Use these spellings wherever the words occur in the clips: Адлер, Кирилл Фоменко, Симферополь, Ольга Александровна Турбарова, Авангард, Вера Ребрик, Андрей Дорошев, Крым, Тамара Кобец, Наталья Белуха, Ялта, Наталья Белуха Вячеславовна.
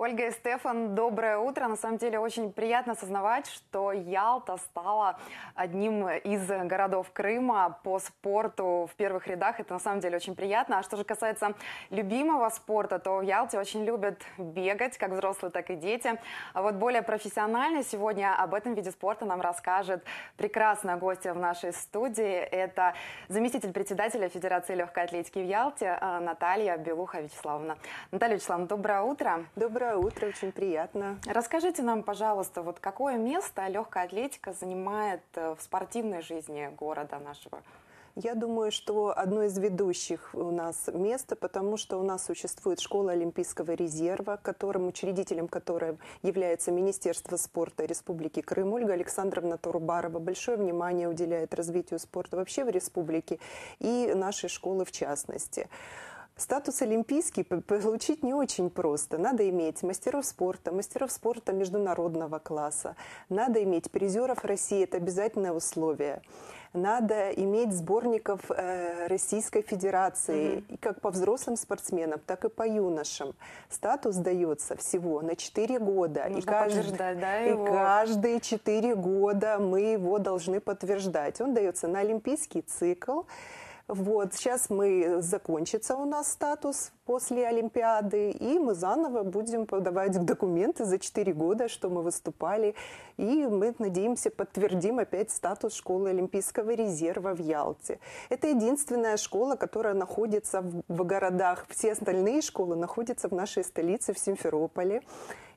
Ольга и Стефан, доброе утро. На самом деле очень приятно осознавать, что Ялта стала одним из городов Крыма по спорту в первых рядах. Это на самом деле очень приятно. А что же касается любимого спорта, то в Ялте очень любят бегать, как взрослые, так и дети. А вот более профессионально сегодня об этом виде спорта нам расскажет прекрасная гостья в нашей студии. Это заместитель председателя Федерации легкой атлетики в Ялте Наталья Белуха Вячеславовна. Наталья Вячеславовна, доброе утро. Доброе утро. Утро, очень приятно. Расскажите нам, пожалуйста, вот какое место легкая атлетика занимает в спортивной жизни города нашего? Я думаю, что одно из ведущих у нас место, потому что у нас существует школа Олимпийского резерва, учредителем которой является Министерство спорта Республики Крым. Ольга Александровна Турбарова большое внимание уделяет развитию спорта вообще в республике и нашей школы в частности. Статус олимпийский получить не очень просто. Надо иметь мастеров спорта международного класса. Надо иметь призеров России, это обязательное условие. Надо иметь сборников Российской Федерации, как по взрослым спортсменам, так и по юношам. Статус дается всего на 4 года. Нужно подтверждать, да, его? И каждые 4 года мы его должны подтверждать. Он дается на олимпийский цикл. Вот, сейчас закончится у нас статус после Олимпиады, и мы заново будем подавать документы за 4 года, что мы выступали, и мы, надеемся, подтвердим опять статус школы Олимпийского резерва в Ялте. Это единственная школа, которая находится в городах, все остальные школы находятся в нашей столице, в Симферополе.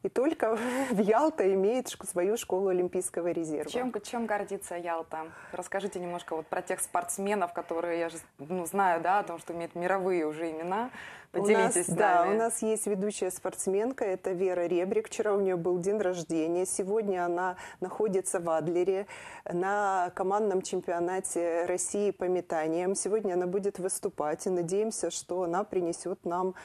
И только Ялта имеет свою школу Олимпийского резерва. Чем гордится Ялта? Расскажите немножко вот про тех спортсменов, которые, я же знаю, да, о том, что имеют мировые уже имена. Поделитесь у нас есть ведущая спортсменка, это Вера Ребрик. Вчера у нее был день рождения. Сегодня она находится в Адлере на командном чемпионате России по метаниям. Сегодня она будет выступать, и надеемся, что она принесет нам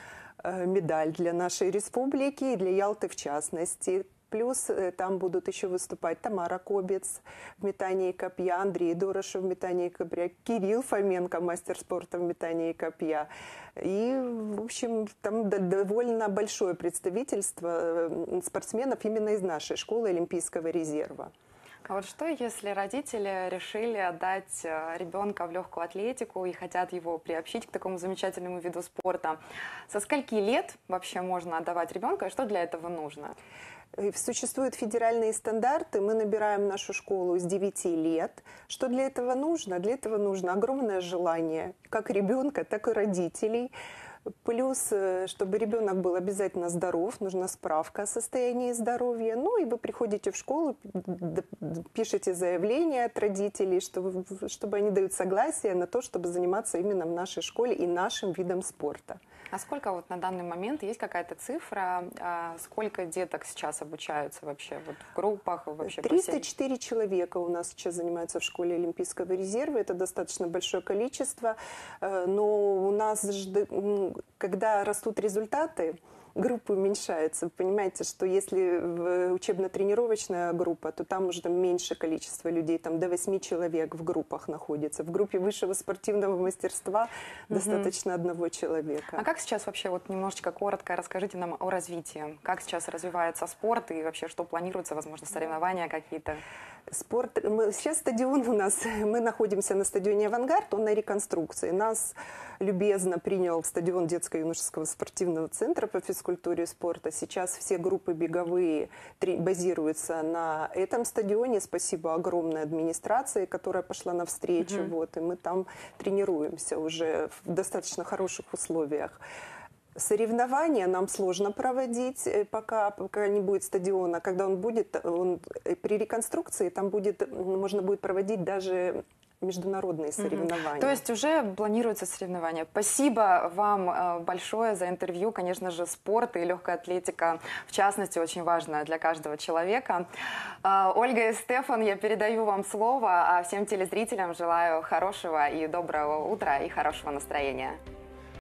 медаль для нашей республики и для Ялты в частности. Плюс там будут еще выступать Тамара Кобец в метании копья, Андрей Дорошев в метании копья, Кирилл Фоменко, мастер спорта в метании копья. И, в общем, там довольно большое представительство спортсменов именно из нашей школы Олимпийского резерва. А вот что, если родители решили отдать ребенка в легкую атлетику и хотят его приобщить к такому замечательному виду спорта? Со скольки лет вообще можно отдавать ребенка и что для этого нужно? Существуют федеральные стандарты, мы набираем нашу школу с 9 лет. Что для этого нужно? Для этого нужно огромное желание как ребенка, так и родителей. Плюс, чтобы ребенок был обязательно здоров, нужна справка о состоянии здоровья. Ну и вы приходите в школу, пишете заявление от родителей, чтобы они дают согласие на то, чтобы заниматься именно в нашей школе и нашим видом спорта. А сколько вот на данный момент, есть какая-то цифра, сколько деток сейчас обучаются вообще вот в группах? Вообще 304 человека у нас сейчас занимаются в школе Олимпийского резерва. Это достаточно большое количество, но у нас, когда растут результаты, группы уменьшаются. Вы понимаете, что если учебно-тренировочная группа, то там уже меньше количество людей, там до 8 человек в группах находится. В группе высшего спортивного мастерства достаточно одного человека. А как сейчас вообще, вот немножечко коротко расскажите нам о развитии? Как сейчас развивается спорт и вообще что планируется, возможно, соревнования какие-то? Спорт. Сейчас стадион у нас, мы находимся на стадионе «Авангард», он на реконструкции. Нас любезно принял стадион детско-юношеского спортивного центра по физкультуре и спорта. Сейчас все группы беговые базируются на этом стадионе. Спасибо огромной администрации, которая пошла навстречу. Вот, и мы там тренируемся уже в достаточно хороших условиях. Соревнования нам сложно проводить, пока не будет стадиона. Когда он будет, при реконструкции там можно будет проводить даже международные соревнования. То есть уже планируются соревнования. Спасибо вам большое за интервью. Конечно же, спорт и легкая атлетика, в частности, очень важно для каждого человека. Ольга и Стефан, я передаю вам слово, а всем телезрителям желаю хорошего и доброго утра и хорошего настроения.